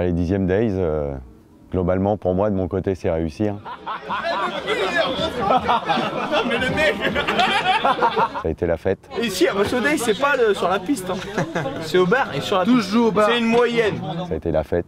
pas les 10e Days, globalement, pour moi, de mon côté, c'est réussir. Mais le mec. Ça a été la fête. Et ici, à Rosso Day, c'est pas sur la piste. Hein. C'est au bar et sur la piste. Toujours au bar. C'est une moyenne. Ça a été la fête.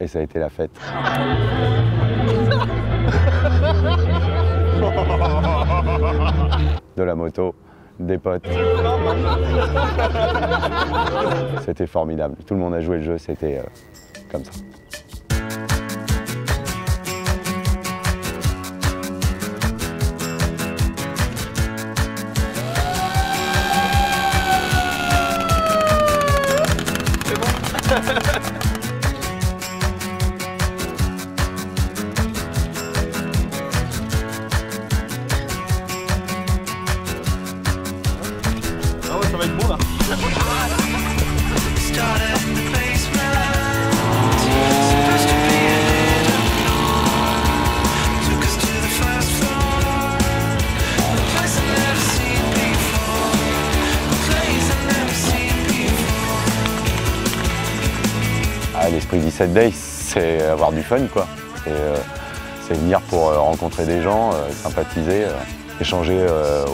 Et ça a été la fête. De la moto, des potes. C'était formidable. Tout le monde a joué le jeu, c'était comme ça. L'esprit 17 Days, c'est avoir du fun, quoi. C'est venir pour rencontrer des gens, sympathiser, échanger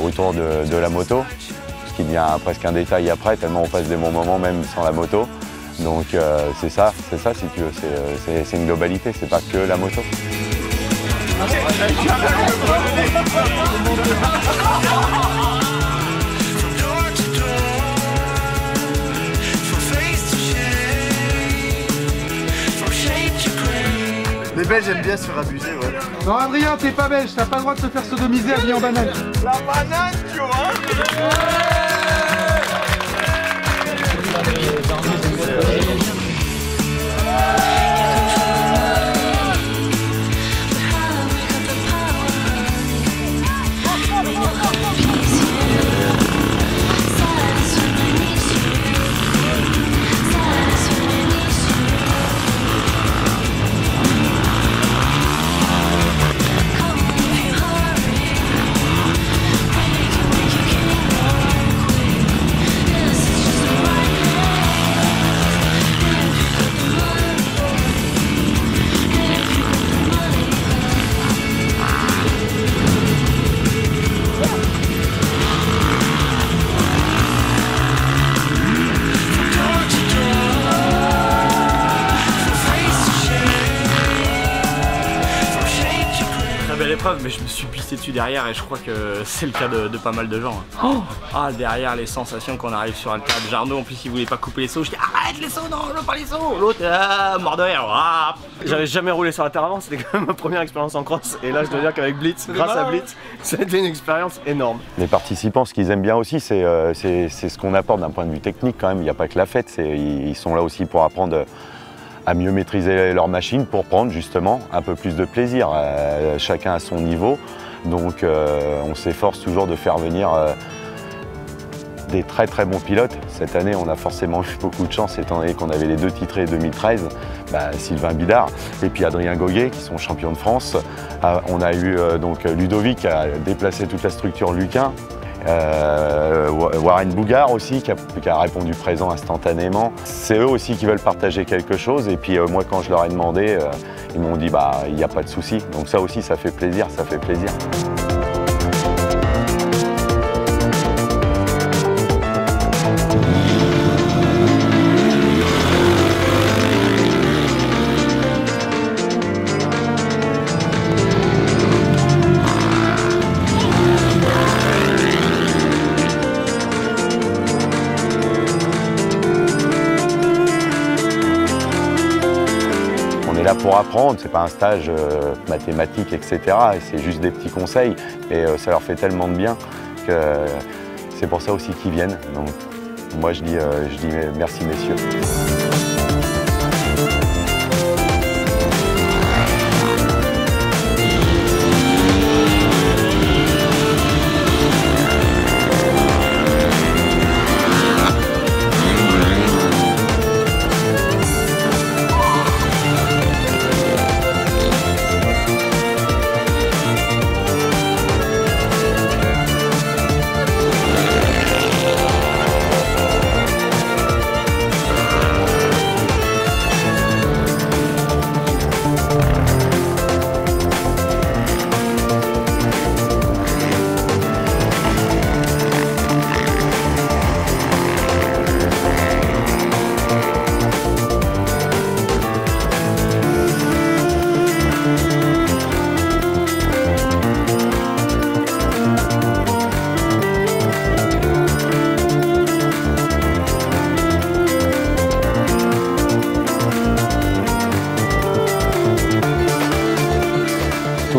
autour de la moto, ce qui devient presque un détail après, tellement on passe des bons moments même sans la moto. Donc c'est ça si tu veux, c'est une globalité, c'est pas que la moto. Les Belges aiment bien se faire abuser, ouais. Non, Adrien, t'es pas belge, t'as pas le droit de te faire sodomiser habillé en banane. La banane, tu vois, mais je me suis pissé dessus derrière et je crois que c'est le cas de pas mal de gens. Oh, ah, derrière les sensations quand on arrive sur un terrain de Jeannot, en plus il voulait pas couper les sauts, je dis arrête les sauts, non, je veux pas les sauts. L'autre, mort de rire. Ah. J'avais jamais roulé sur la terre avant, c'était quand même ma première expérience en cross et là je dois dire qu'avec Blitz, grâce à Blitz, ça a été une expérience énorme. Les participants, ce qu'ils aiment bien aussi, c'est ce qu'on apporte d'un point de vue technique quand même, il n'y a pas que la fête, ils sont là aussi pour apprendre à mieux maîtriser leur machine pour prendre justement un peu plus de plaisir, chacun à son niveau. Donc on s'efforce toujours de faire venir des très très bons pilotes. Cette année on a forcément eu beaucoup de chance étant donné qu'on avait les deux titrés 2013, Sylvain Bidard et puis Adrien Goguet qui sont champions de France. On a eu donc Ludovic qui a déplacé toute la structure Lucain. Warren Bougard aussi qui a répondu présent instantanément. C'est eux aussi qui veulent partager quelque chose et puis moi quand je leur ai demandé, ils m'ont dit bah il n'y a pas de souci. Donc ça aussi ça fait plaisir, ça fait plaisir. Là pour apprendre, c'est pas un stage mathématique, etc. C'est juste des petits conseils et ça leur fait tellement de bien que c'est pour ça aussi qu'ils viennent. Donc moi je dis merci messieurs.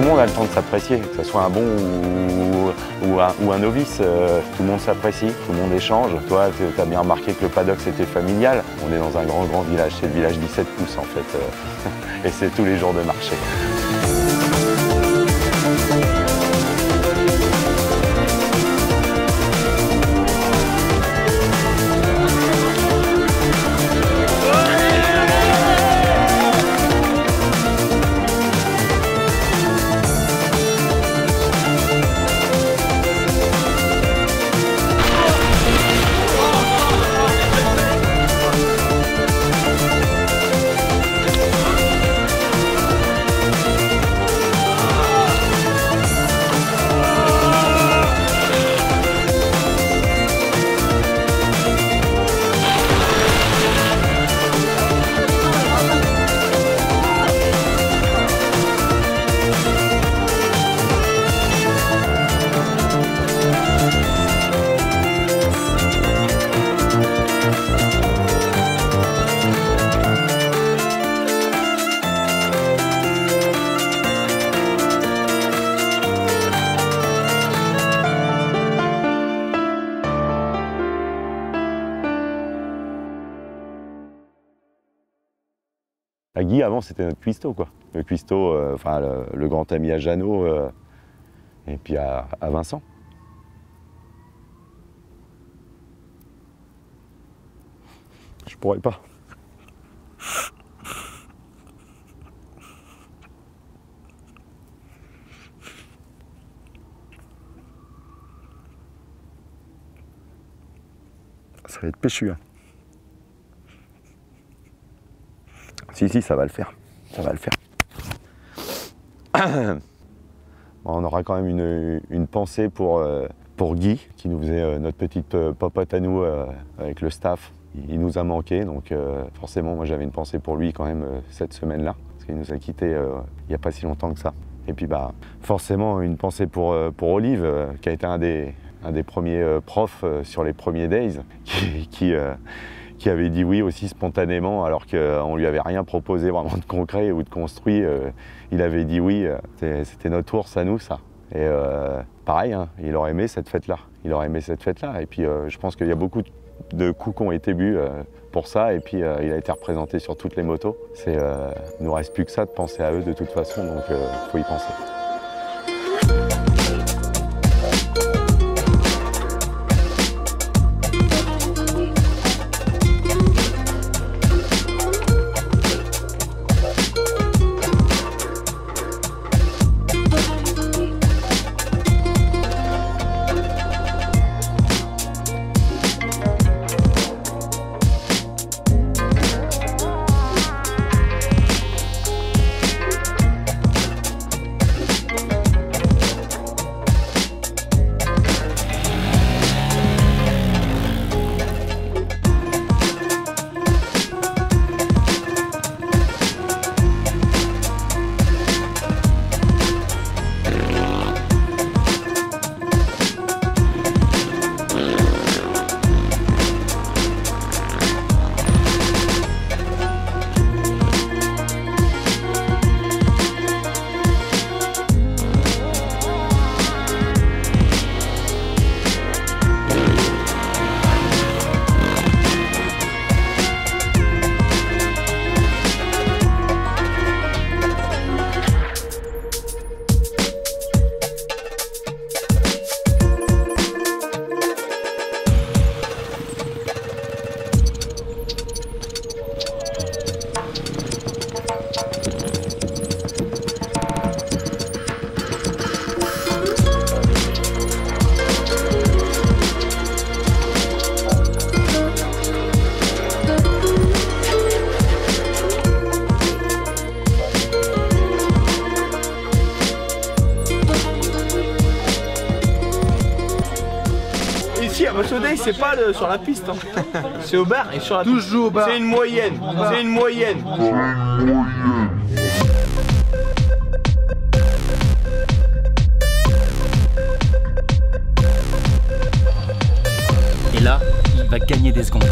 monde a le temps de s'apprécier, que ce soit un bon ou un novice, tout le monde s'apprécie, tout le monde échange. Toi, tu as bien remarqué que le paddock, c'était familial. On est dans un grand village, c'est le village 17 Pouces en fait, et c'est tous les jours de marché. Guy, avant, c'était notre cuistot, quoi. Le cuistot, enfin, le grand ami à Jeannot et puis à Vincent. Je pourrais pas. Ça va être péchu, hein. Si, ça va le faire, ça va le faire. On aura quand même une pensée pour Guy, qui nous faisait notre petite popote à nous avec le staff. Il nous a manqué, donc forcément, moi j'avais une pensée pour lui quand même cette semaine-là, parce qu'il nous a quittés il n'y a pas si longtemps que ça. Et puis bah, forcément, une pensée pour Olive, qui a été un des premiers profs sur les premiers days, qui avait dit oui aussi spontanément, alors qu'on lui avait rien proposé vraiment de concret ou de construit. Il avait dit oui, c'était notre ours à nous, ça. Et pareil, hein, il aurait aimé cette fête-là. Il aurait aimé cette fête-là. Et puis je pense qu'il y a beaucoup de coups qui ont été bu pour ça. Et puis il a été représenté sur toutes les motos. Il ne nous reste plus que ça de penser à eux de toute façon, donc il faut y penser. C'est pas sur la piste, hein. C'est au bar et sur la piste. Toujours au bar. C'est une moyenne, c'est une moyenne. Et là, il va gagner des secondes.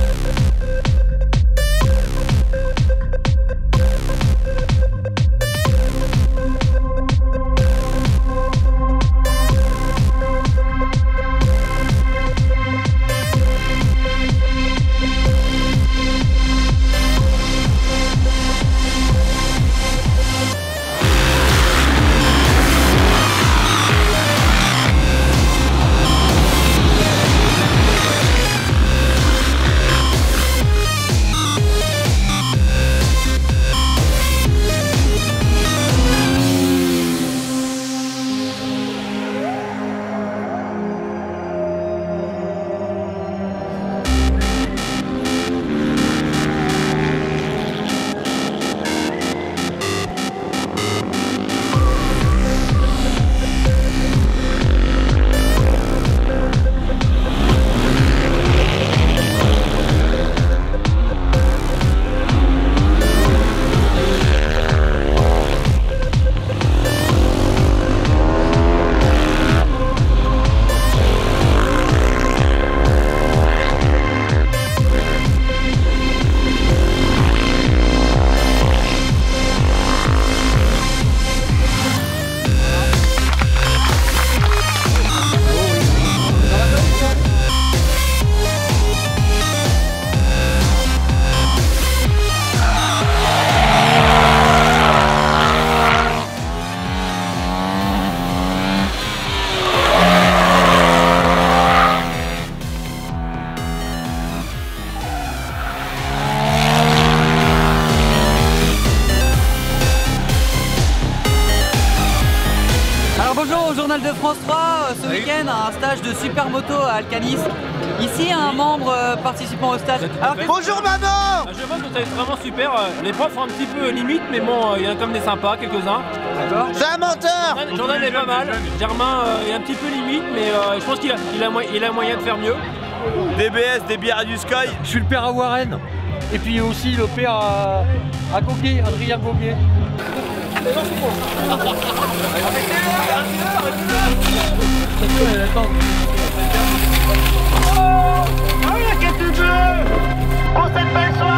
National de France 3 ce week-end, un stage de Supermoto à Alcanis. Ici, un membre participant au stage. Alors, bonjour maman. Je pense que ça va être vraiment super. Les profs sont un petit peu limite, mais bon, il y en a quand même des sympas, quelques-uns. D'accord. C'est un menteur. Jordan est pas mal. Germain est un petit peu limite, mais je pense qu'il a moyen de faire mieux. DBS, des bières du Sky. Je suis le père à Warren. Et puis aussi le père à Goguet, Adrien Goguet. Pour cette belle soirée, et pour cette belle journée, à qui vient la version.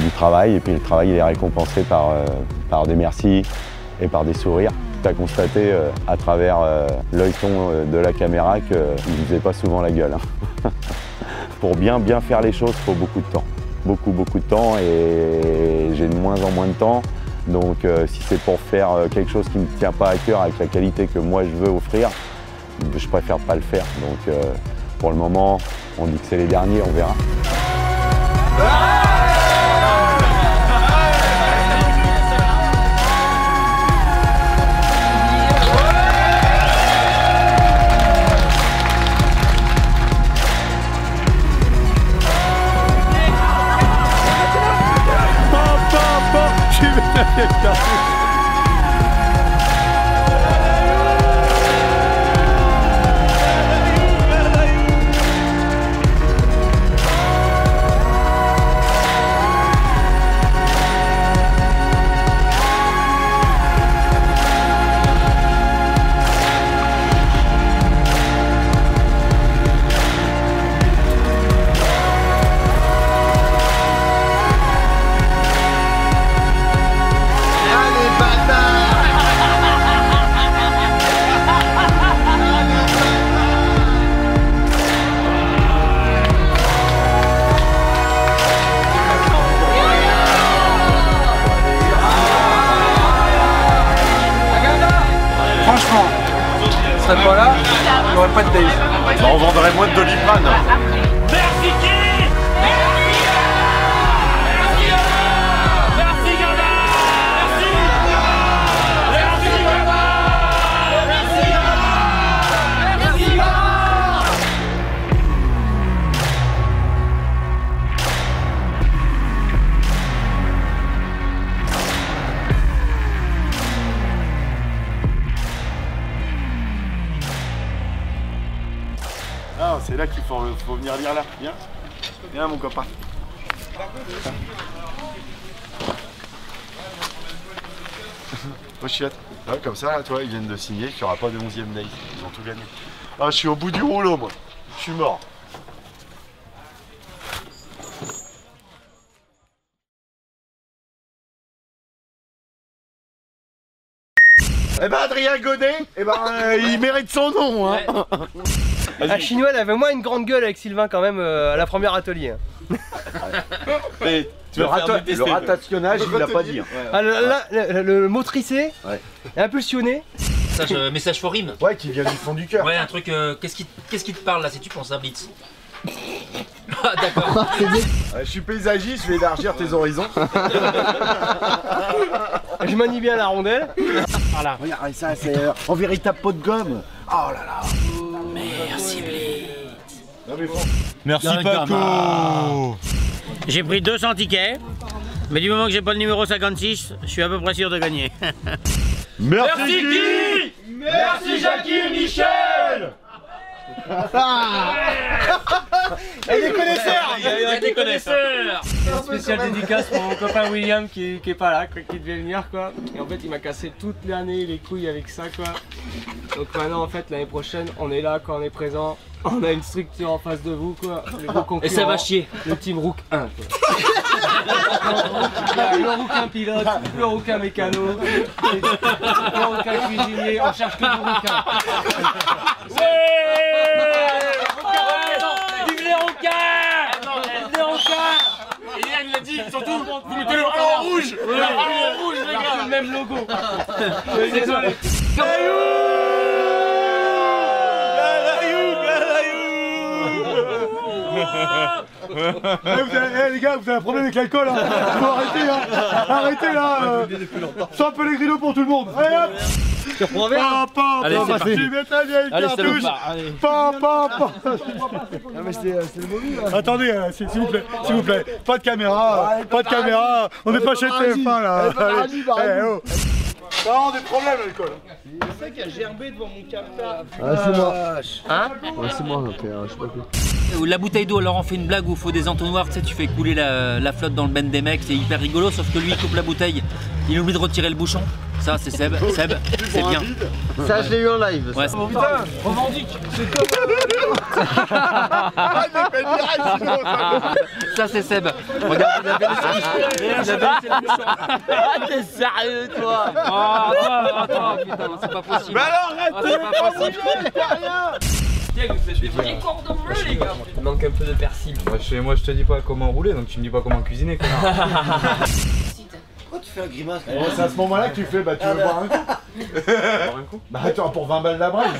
Du travail, et puis le travail il est récompensé par des merci et par des sourires. Tu as constaté à travers l'œil ton de la caméra qu'il ne faisait pas souvent la gueule. Hein. Pour bien faire les choses, il faut beaucoup de temps. Beaucoup de temps, et j'ai de moins en moins de temps. Donc si c'est pour faire quelque chose qui ne me tient pas à cœur avec la qualité que moi je veux offrir, je préfère pas le faire. Donc pour le moment, on dit que c'est les derniers, on verra. Ah, franchement, on serait pas là, il n'y aurait pas de Days. Bah, on vendrait moins de Doliprane. Merci Guy. C'est là qu'il faut venir lire là. Viens, viens mon copain. Oh chiotte. Ouais, comme ça, là, toi, ils viennent de signer qu'il n'y aura pas de 11e Days. Ils ont tout gagné. Ah, je suis au bout du rouleau, moi. Je suis mort. Eh ben, Adrien Goguet, eh ben, il mérite son nom, hein. Ouais. La chinoise avait moins une grande gueule avec Sylvain quand même à la première atelier. Le ratationnage il l'a pas dit. Le mot trissé, impulsionné. Message for him. Ouais, qui vient du fond du cœur. Ouais, un truc, qu'est-ce qui te parle là si tu penses à Blitz? Ah d'accord. Je suis paysagiste, je vais élargir tes horizons. Je manie bien la rondelle. Voilà, regarde, ça c'est en véritable pot de gomme. Oh là là. Merci Blitz. Merci Paco. J'ai pris 200 tickets, mais du moment que j'ai pas le numéro 56, je suis à peu près sûr de gagner. Merci Guy. Merci Jackie et Michel. Il y a des connaisseurs. Un spécial dédicace pour mon copain William qui est pas là, qui devait venir quoi. Et en fait il m'a cassé toute l'année les couilles avec ça quoi. Donc maintenant en fait l'année prochaine on est là quand on est présent. On a une structure en face de vous quoi. Et ça va chier. Le Team Rook 1 quoi. Le Rook 1 pilote, le Rook 1 mécano, le Rook 1 cuisinier, on cherche que le Rook 1. Yann l'a dit, surtout, vous mettez le bras en rouge. Les gars, c'est le même logo. Désolé. Les gars, vous avez un problème avec l'alcool, hein. Faut arrêter, hein. Arrêtez là. Sans Pellegrino pour tout le monde. Allez hop. Tu reprends verre. Allez, c'est parti. Allez, c'est le bar. Allez. Ah mais c'est le mauvais là. Attendez, s'il vous plaît. Pas de caméra, On n'est pas chez TF1 là. Allez, oh. Ça a des problèmes l'alcool. C'est ça qui a gerbé devant mon capteur. Ah c'est moi. Hein? Ouais c'est moi, je sais pas quoi. La bouteille d'eau, alors on fait une blague où il faut des entonnoirs, tu sais, tu fais couler la flotte dans le ben des mecs, c'est hyper rigolo, sauf que lui il coupe la bouteille, il oublie de retirer le bouchon. Ça c'est Seb, c'est bien. Ça je l'ai eu en live. Ouais. Oh, putain, revendique, c'est comme... Ça c'est Seb. Regarde, il a baissé le bouchon. Ah t'es sérieux toi? Oh attends, putain, c'est pas possible. Mais alors arrête, c'est pas possible. Vous faites des cordons bleus les gars. Il manque un peu de persil. Moi je te dis pas comment rouler, donc tu me dis pas comment cuisiner. Pourquoi tu fais un grimace? C'est à ce moment là que tu fais, bah tu veux boire un coup. Bah attends, pour 20 balles la braille.